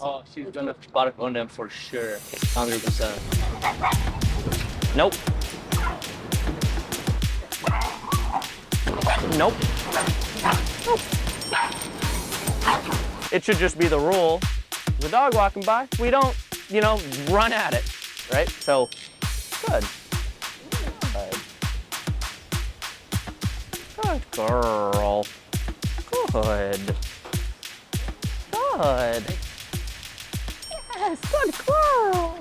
Oh, she's gonna spot on them for sure. 100%. Nope. Nope. It should just be the rule. The dog walking by, we don't, you know, run at it, right? So, good. Good girl. Good. Good. Yes, good girl.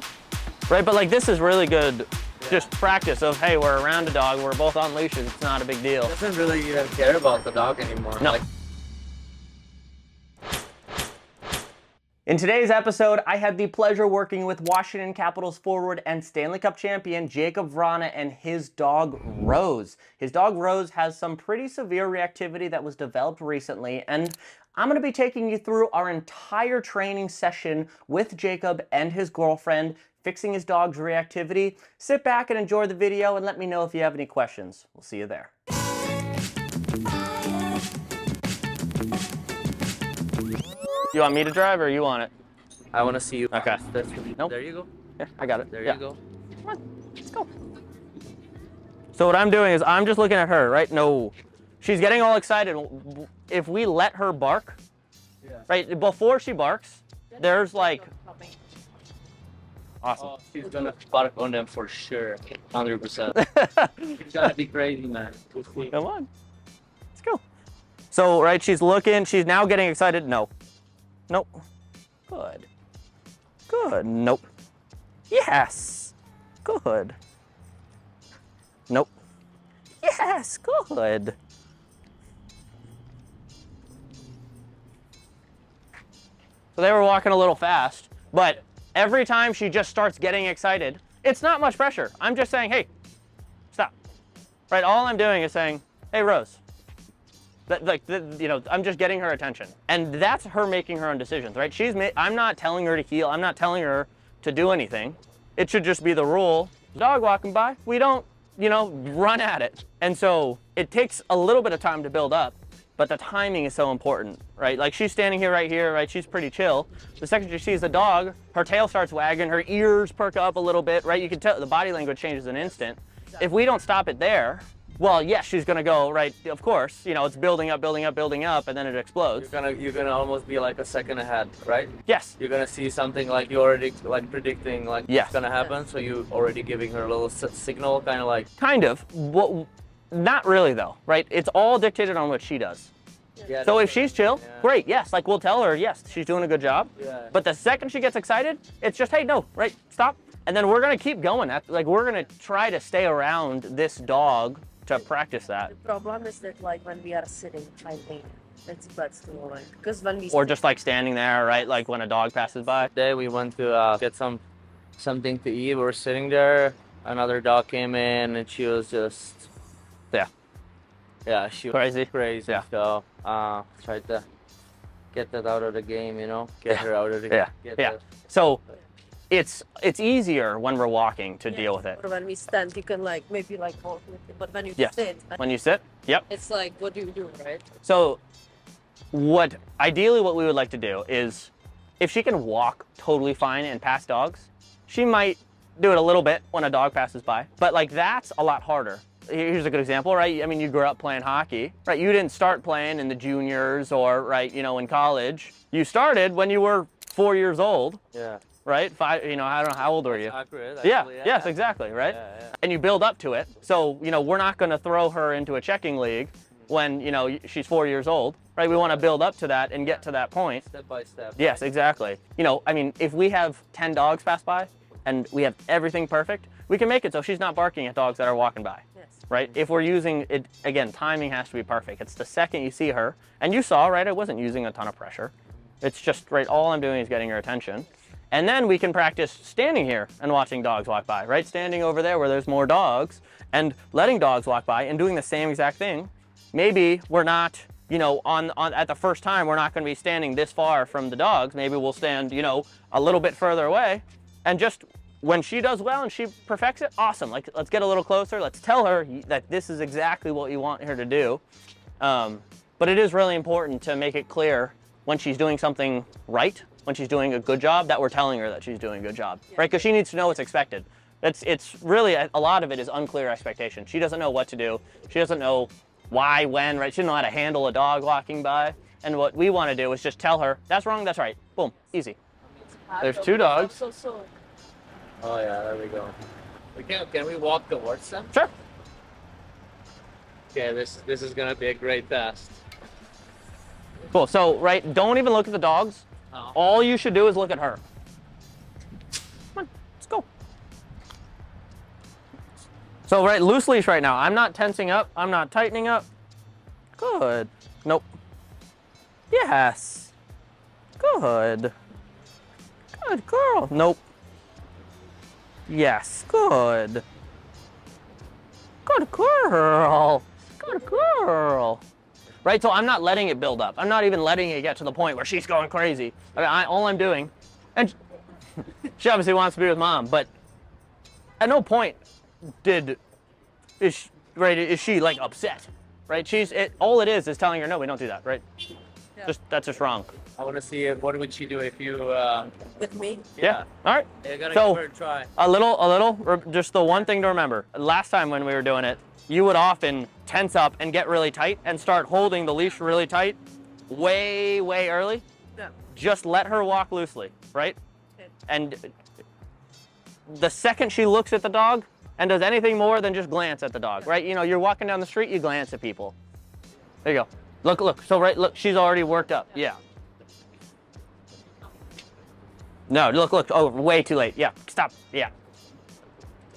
Right, but like this is really good. Just practice of, hey, we're around a dog, we're both on leashes, it's not a big deal. It doesn't really even care about the dog anymore. No. In today's episode, I had the pleasure working with Washington Capitals forward and Stanley Cup champion Jacob Vrana and his dog Rose. His dog Rose has some pretty severe reactivity that was developed recently, and I'm going to be taking you through our entire training session with Jacob and his girlfriend, fixing his dog's reactivity. Sit back and enjoy the video and let me know if you have any questions. We'll see you there. You want me to drive or you want it? I want to see you. Okay. Nope. There you go. Yeah, I got it. There you go. Come on, let's go. So what I'm doing is I'm just looking at her, right? No. She's getting all excited. If we let her bark, right, before she barks, there's like... Awesome. Oh, she's gonna bark on them for sure, 100%. She's gotta be crazy, man. Come on. Let's go. So, right, she's looking. She's now getting excited. No. Nope. Good. Good. Nope. Yes. Good. Nope. Yes. Good. So they were walking a little fast, but every time she just starts getting excited, it's not much pressure. I'm just saying, hey, stop. Right? All I'm doing is saying, hey, Rose. You know, I'm just getting her attention. And that's her making her own decisions, right? I'm not telling her to heel. I'm not telling her to do anything. It should just be the rule. Dog walking by, we don't, you know, run at it. And so it takes a little bit of time to build up, but the timing is so important, right? Like she's standing here right here, right? She's pretty chill. The second she sees the dog, her tail starts wagging, her ears perk up a little bit, right? You can tell the body language changes in an instant. If we don't stop it there, well, yes, she's gonna go, right? Of course, you know, it's building up, and then it explodes. You're gonna almost be like a second ahead, right? Yes. You're gonna see something like you're already like predicting like it's gonna happen, so you're already giving her a little signal, kind of like. Kind of. Well, not really though, right? It's all dictated on what she does. Yeah, so if she's chill, great, yes, like we'll tell her, yes, she's doing a good job. Yeah. But the second she gets excited, it's just, hey, no, right, stop. And then we're gonna keep going. Like we're gonna try to stay around this dog to practice that. The problem is that like when we are sitting, I think it's best to like, because when we or just like standing there, right? Like when a dog passes by. Today we went to get something to eat. We were sitting there. Another dog came in and she was just she was crazy. Yeah. So tried to get that out of the game, you know, get her out of the game. So. It's easier when we're walking to deal with it. Or when we stand, you can like maybe like walk with it, but when you sit. When you sit, it's like, what do you do, right? So what, ideally what we would like to do is, if she can walk totally fine and pass dogs, she might do it a little bit when a dog passes by, but like that's a lot harder. Here's a good example, right? I mean, you grew up playing hockey, right? You didn't start playing in the juniors or you know, in college. You started when you were 4 years old. Yeah. Right? 5, you know, I don't know, how old are you? Accurate, actually, yes, exactly, right? And you build up to it. So, you know, we're not going to throw her into a checking league when, you know, she's 4 years old, right? We want to build up to that and get to that point. Step by step. Yes, exactly. You know, I mean, if we have 10 dogs pass by and we have everything perfect, we can make it so she's not barking at dogs that are walking by, right? If we're using it, again, timing has to be perfect. It's the second you see her, and you saw, right, I wasn't using a ton of pressure. It's just, right, all I'm doing is getting her attention. And then we can practice standing here and watching dogs walk by, right? Standing over there where there's more dogs and letting dogs walk by and doing the same exact thing. Maybe we're not, you know, at the first time, we're not going to be standing this far from the dogs. Maybe we'll stand, you know, a little bit further away. And just when she does well and she perfects it, awesome. Like, let's get a little closer. Let's tell her that this is exactly what you want her to do. But it is really important to make it clear when she's doing something right when she's doing a good job, that we're telling her that she's doing a good job, right? Because she needs to know what's expected. It's really, a lot of it is unclear expectation. She doesn't know what to do. She doesn't know why, when, right? She doesn't know how to handle a dog walking by. And what we want to do is just tell her, that's wrong, that's right. Boom, easy. There's two dogs. Oh yeah, there we go. Can we walk towards them? Sure. Okay, this is gonna be a great test. Cool, so right, don't even look at the dogs. Oh. All you should do is look at her. Come on, let's go. So right, loose leash right now. I'm not tensing up, I'm not tightening up. Good, nope. Yes, good. Good girl, nope. Yes, good. Good girl, good girl. Right, so I'm not letting it build up. I'm not even letting it get to the point where she's going crazy. I mean, all I'm doing, and she obviously wants to be with mom, but at no point is she like upset, right? All it is telling her, no, we don't do that, right? Yeah. That's just wrong. I want to see what would she do if you with me? Yeah. All right. You gotta give her a try. A little. Just the one thing to remember. Last time when we were doing it, you would often tense up and get really tight and start holding the leash really tight, way early. Yeah. Just let her walk loosely, right? Okay. And the second she looks at the dog and does anything more than just glance at the dog, right? You know, you're walking down the street, you glance at people. There you go. Look. So right, look. She's already worked up. Yeah. No, look, oh, way too late. Yeah, stop, yeah.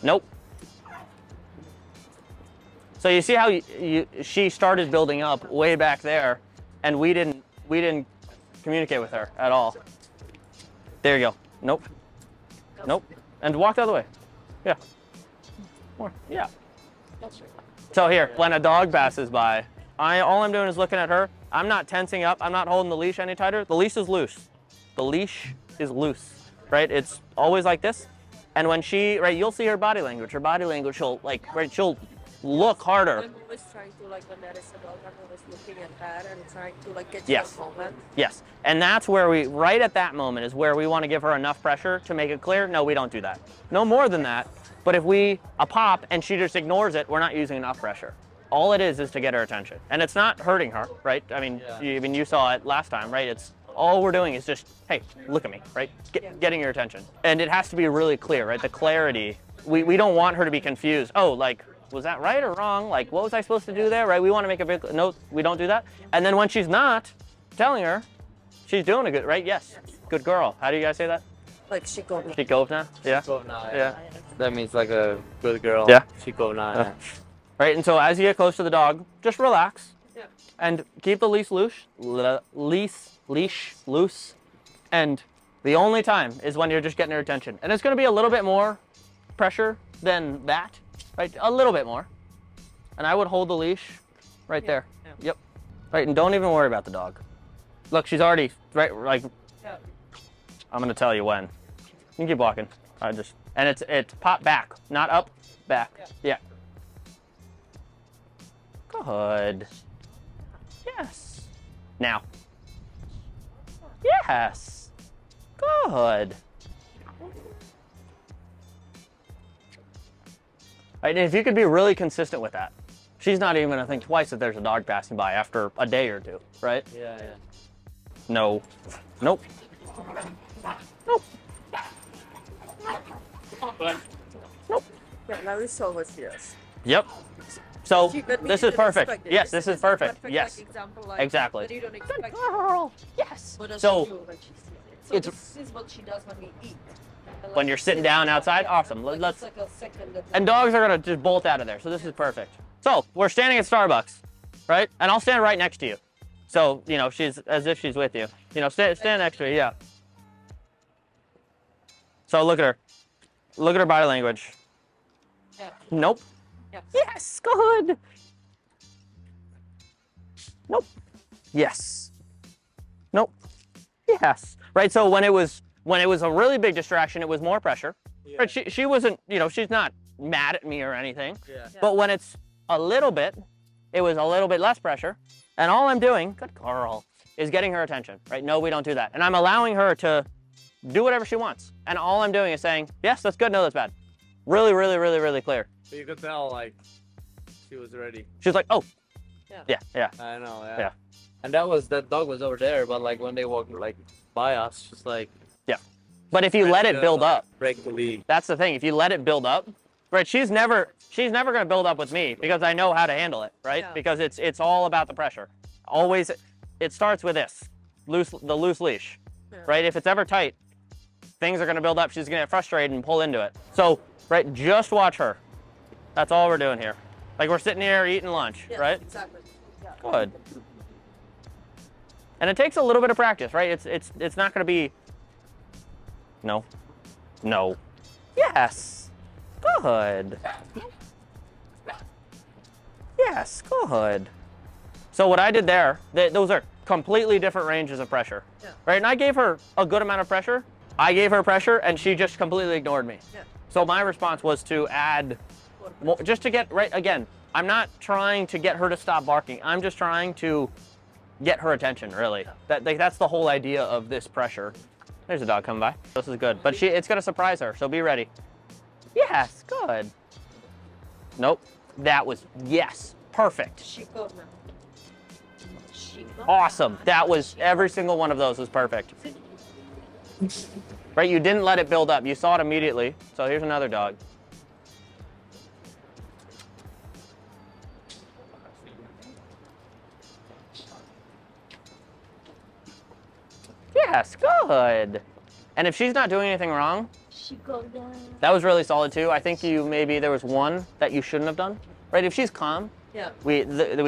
Nope. So you see how she started building up way back there, and we didn't communicate with her at all. There you go, nope. And walk the other way, yeah. More, yeah. So here, when a dog passes by, all I'm doing is looking at her. I'm not tensing up, I'm not holding the leash any tighter. The leash is loose. Right? It's always like this. And when she, right, you'll see her body language. Her body language, she'll like, right, she'll look harder. I'm always trying to like, when that is a dog, I'm always looking at that and trying to like get to that moment. Yes, and that's where we, right at that moment is where we want to give her enough pressure to make it clear, no, we don't do that. No more than that, but if we, a pop and she just ignores it, we're not using enough pressure. All it is to get her attention. And it's not hurting her, right? I mean, you saw it last time, right? All we're doing is just, hey, look at me, right? Getting your attention. And it has to be really clear, right? The clarity. We don't want her to be confused. Oh, like, was that right or wrong? Like, what was I supposed to do there, right? We want to make a big, no, we don't do that. And then when she's not, telling her, she's doing a good, right? Yes, good girl. How do you guys say that? Like, Shikovna. Shikovna, yeah. Shikovna, yeah. That means like a good girl. Yeah. Shikovna, yeah. Right, and so as you get close to the dog, just relax. Yeah. And keep the leash loose. Leash loose, and the only time is when you're just getting her attention. And it's going to be a little bit more pressure than that, right? A little bit more. And I would hold the leash right there. Yeah. Yep. Right, and don't even worry about the dog. Look, she's already right. Like, I'm going to tell you when. You can keep walking. And it's pop back, not up, back. Yeah. Good. Yes. Now. Yes. Good. Right, and if you could be really consistent with that, she's not even gonna think twice if there's a dog passing by after a day or two, right? Yeah. No. Nope. Yeah, now it's always yes. Yep. So this is perfect. Yes, this is perfect. Yes, exactly. Good girl. Yes. So this is what she does when we eat. When you're sitting down outside, awesome. Let's. And dogs are gonna just bolt out of there. So this is perfect. So we're standing at Starbucks, right? And I'll stand right next to you. So you know she's as if she's with you. You know, stand next to her. Yeah. So look at her. Look at her body language. Nope. Yes, good. Nope. Yes. Nope. Yes. Right. So when it was a really big distraction, it was more pressure. Yeah. Right. She wasn't, you know, she's not mad at me or anything. Yeah. But when it's a little bit, it was a little bit less pressure. And all I'm doing, good girl, is getting her attention, right? No, we don't do that. And I'm allowing her to do whatever she wants. And all I'm doing is saying, yes, that's good. No, that's bad. Really, really, really, really clear. So you could tell, like, she was ready. She was like, oh. Yeah. Yeah. Yeah. I know. Yeah. Yeah. And that dog was over there, but like when they walked like by us, just like. Yeah. But if you let it build up. Break the lead. That's the thing. If you let it build up, right? She's never going to build up with me because I know how to handle it, right? Yeah. Because it's all about the pressure. Always, it starts with this, the loose leash, yeah, right? If it's ever tight, things are going to build up. She's going to get frustrated and pull into it. So, right, just watch her. That's all we're doing here. Like we're sitting here eating lunch, yeah, right? Exactly. Yeah. Good. And it takes a little bit of practice, right? It's not going to be. No. No. Yes. Good. Yes. Good. So what I did there, those are completely different ranges of pressure, yeah, right? And I gave her a good amount of pressure. I gave her pressure, and she just completely ignored me. Yeah. So my response was to add, just to get right again. I'm not trying to get her to stop barking. I'm just trying to get her attention. Really, yeah, that's the whole idea of this pressure. There's a dog coming by. This is good, but it's gonna surprise her. So be ready. Yes, good. Nope, that was yes, perfect. Awesome. That was every single one of those was perfect. Right, you didn't let it build up. You saw it immediately. So here's another dog. Yes, good. And if she's not doing anything wrong, that was really solid too. I think there was one that you shouldn't have done. Right, if she's calm, yeah, we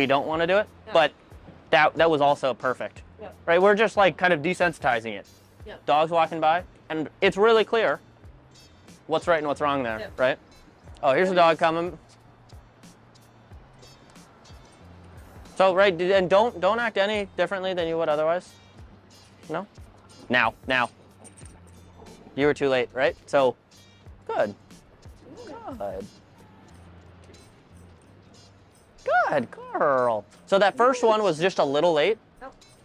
don't want to do it, yeah, but that was also perfect. Yeah. Right, we're just like kind of desensitizing it. Yeah. Dogs walking by, and it's really clear what's right and what's wrong there, yeah, right? Oh, here's a dog coming. So, right, and don't act any differently than you would otherwise. No? Now. You were too late, right? So, good. Good. Good girl. So that first one was just a little late,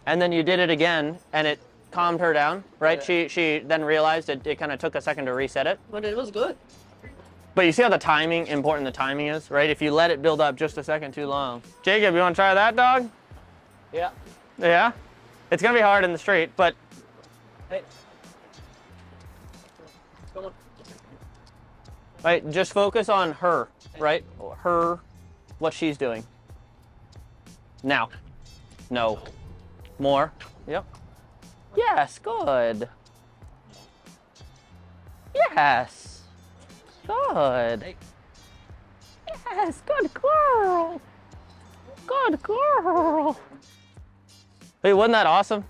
and then you did it again, and it calmed her down, right? Yeah. She then realized it kind of took a second to reset it. But it was good. But you see how important the timing is, right? If you let it build up just a second too long. Jacob, you want to try that dog? Yeah. Yeah? It's going to be hard in the street, but... Hey. Come on. Right, just focus on her, right? Her... what she's doing. Now. No. More. Yep. Yes, good. Yes. Good. Yes, good girl. Good girl. Hey, wasn't that awesome?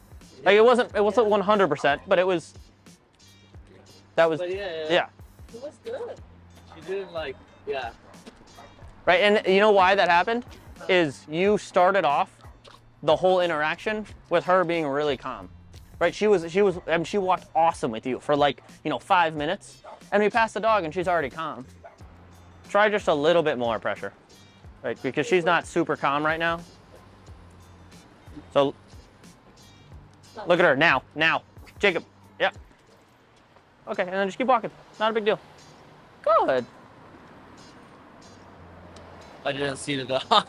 Like it wasn't 100%, but it was, that was, yeah. It was good. She didn't like, yeah. Right, and you know why that happened? Is you started off the whole interaction with her being really calm. Right, she walked awesome with you for like, 5 minutes, and we passed the dog and she's already calm. Try just a little bit more pressure, right? Because she's not super calm right now. So look at her now. Jacob, yeah. Okay, and then just keep walking, not a big deal. Good. I didn't see the dog.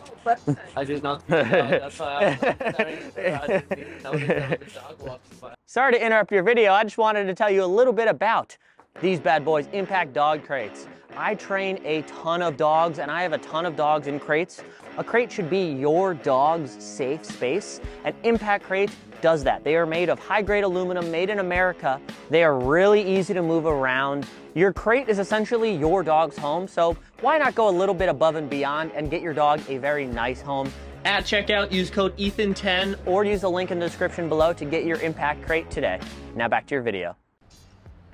I did not see the dog. That's why I was staring at the dog walking by. Sorry to interrupt your video. I just wanted to tell you a little bit about these bad boys, Impact Dog Crates. I train a ton of dogs, and I have a ton of dogs in crates. A crate should be your dog's safe space, and Impact Crates does that. They are made of high-grade aluminum, made in America. They are really easy to move around. Your crate is essentially your dog's home, so why not go a little bit above and beyond and get your dog a very nice home? At checkout, use code Ethan10 or use the link in the description below to get your Impact Crate today. Now back to your video.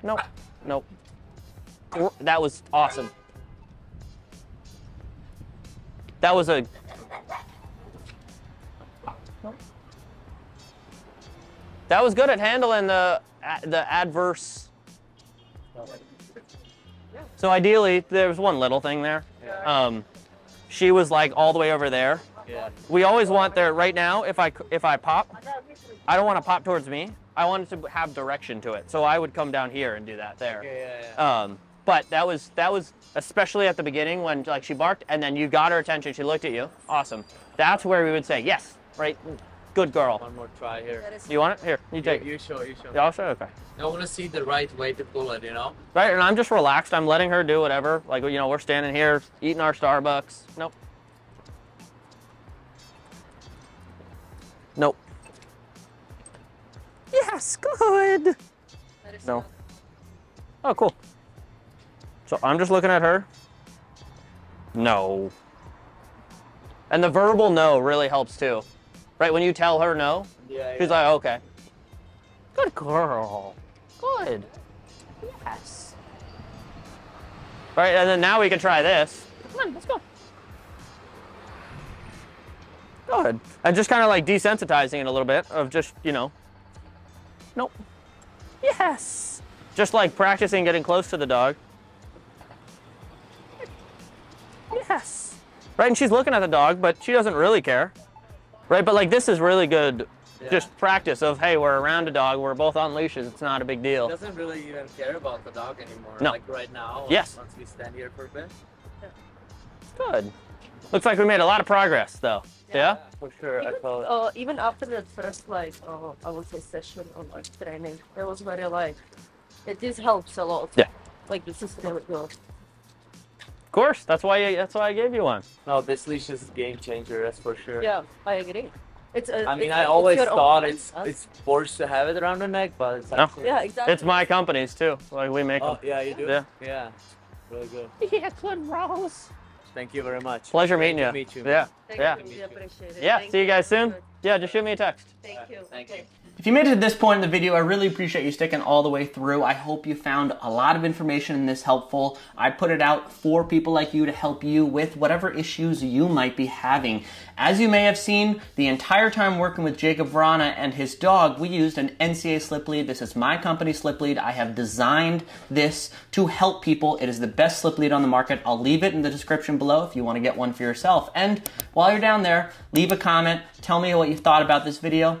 Nope. That was awesome. That was a... Nope. That was good at handling the adverse... So ideally, there was one little thing there. Yeah. She was like all the way over there. Yeah. We always want there right now. If I pop, I don't want to pop towards me. I wanted to have direction to it. So I would come down here and do that there. Okay, yeah, yeah. But that was especially at the beginning when like she barked and then you got her attention. She looked at you. Awesome. That's where we would say, yes, right? Good girl. One more try here. You want it? Here, you take it. You show. Yeah, I'll show, okay. I want to see the right way to pull it, you know? Right, and I'm just relaxed. I'm letting her do whatever. Like, you know, we're standing here eating our Starbucks. Nope. Nope. Yes, good. No. Oh, cool. So I'm just looking at her. No. And the verbal no really helps too. Right, when you tell her no, yeah, she's like, okay. Good girl. Good. Yes. All right, and then now we can try this. Come on, let's go. Good. And just kind of like desensitizing it a little bit of just, you know, nope. Yes. Just like practicing getting close to the dog. Yes. Right, and she's looking at the dog, but she doesn't really care. Right, but like this is really good, yeah. Just practice of, hey, we're around a dog, we're both on leashes, it's not a big deal. It doesn't really even care about the dog anymore. No. Like right now, yes. Once we stand here for a bit. Yeah. Good. Looks like we made a lot of progress though. Yeah, for sure. Even, I felt even after the first like I would say session or like training, it was very like this helps a lot. Yeah. Like the system would go. Of course, that's why I gave you one. No, this leash is a game changer, that's for sure. Yeah, I agree. It's a, I mean, I always thought it's forced to have it around the neck, but it's actually, no. Yeah, exactly. It's my company's too. Like we make them. Yeah, you do. Yeah. Yeah. Really good. Yeah, good, Rose. Thank you very much. Pleasure meeting you. Meet you. Yeah. Yeah. We appreciate it. Yeah. See you guys soon. Yeah. Just shoot me a text. Thank you. Thank you. If you made it to this point in the video, I really appreciate you sticking all the way through. I hope you found a lot of information in this helpful. I put it out for people like you to help you with whatever issues you might be having. As you may have seen, the entire time working with Jacob Vrana and his dog, we used an NCA Slip Lead. This is my company Slip Lead. I have designed this to help people. It is the best Slip Lead on the market. I'll leave it in the description below if you want to get one for yourself. And while you're down there, leave a comment. Tell me what you thought about this video.